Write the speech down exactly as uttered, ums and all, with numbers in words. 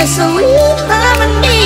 Let's leave harmony.